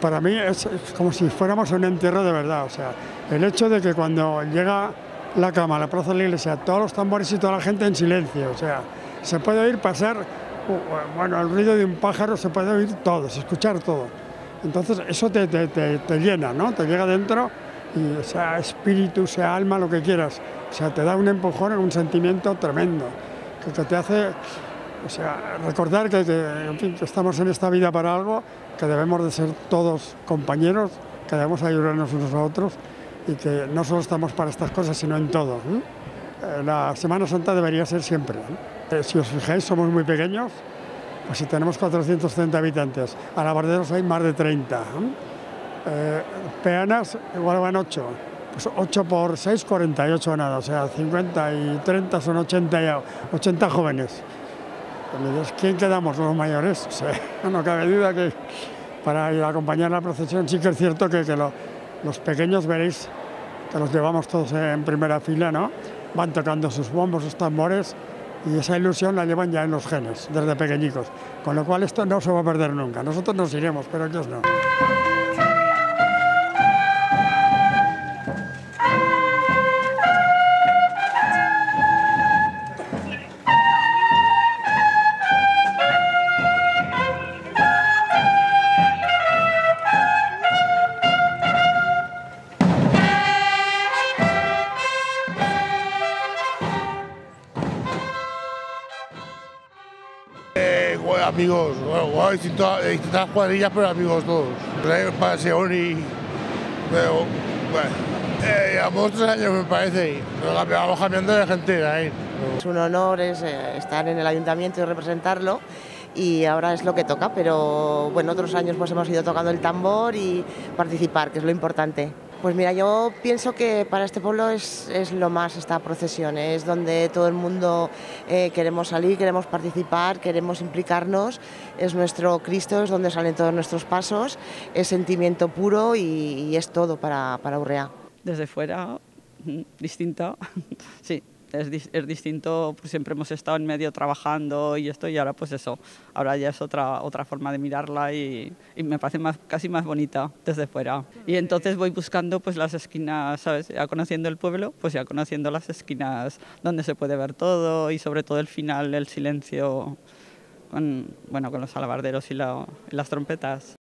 para mí es como si fuéramos un entierro de verdad. O sea, el hecho de que cuando llega la cama a la plaza de la iglesia, todos los tambores y toda la gente en silencio, o sea, se puede oír pasar, bueno, el ruido de un pájaro, se puede oír todo, escuchar todo. Entonces eso te llena, ¿no? Te llega dentro y sea espíritu, sea alma, lo que quieras, o sea, te da un empujón, un sentimiento tremendo, que te hace, o sea, recordar que estamos en esta vida para algo, que debemos de ser todos compañeros, que debemos ayudarnos unos a otros y que no solo estamos para estas cosas, sino en todo, ¿eh? La Semana Santa debería ser siempre, ¿eh? Si os fijáis, somos muy pequeños, pues si tenemos 430 habitantes, a Alabarderos hay más de 30, ¿eh? Peanas igual van 8, pues 8 por 6, 48 nada, o sea, 50 y 30 son 80, ya, 80 jóvenes. ¿Quién quedamos? Los mayores, o sea, no cabe duda que para ir a acompañar la procesión sí que es cierto que los pequeños veréis que los llevamos todos en primera fila, ¿no? Van tocando sus bombos, sus tambores, y esa ilusión la llevan ya en los genes, desde pequeñicos, con lo cual esto no se va a perder nunca. Nosotros nos iremos, pero ellos no. Amigos, bueno, distintas cuadrillas, pero amigos todos. Pasión y... Pero, bueno, llevamos 3 años, me parece, y vamos cambiando de gente ahí. Es un honor estar en el ayuntamiento y representarlo, y ahora es lo que toca, pero bueno, otros años pues hemos ido tocando el tambor y participar, que es lo importante. Pues mira, yo pienso que para este pueblo es lo más esta procesión, es donde todo el mundo queremos salir, queremos participar, queremos implicarnos, es nuestro Cristo, es donde salen todos nuestros pasos, es sentimiento puro y es todo para Urrea. Desde fuera, distinto, sí, es distinto, pues siempre hemos estado en medio trabajando y esto, y ahora pues eso, ahora ya es otra forma de mirarla y me parece casi más bonita desde fuera. Y entonces voy buscando pues las esquinas, ¿sabes? Ya conociendo el pueblo, pues ya conociendo las esquinas donde se puede ver todo, y sobre todo el final, el silencio, con los alabarderos y las trompetas.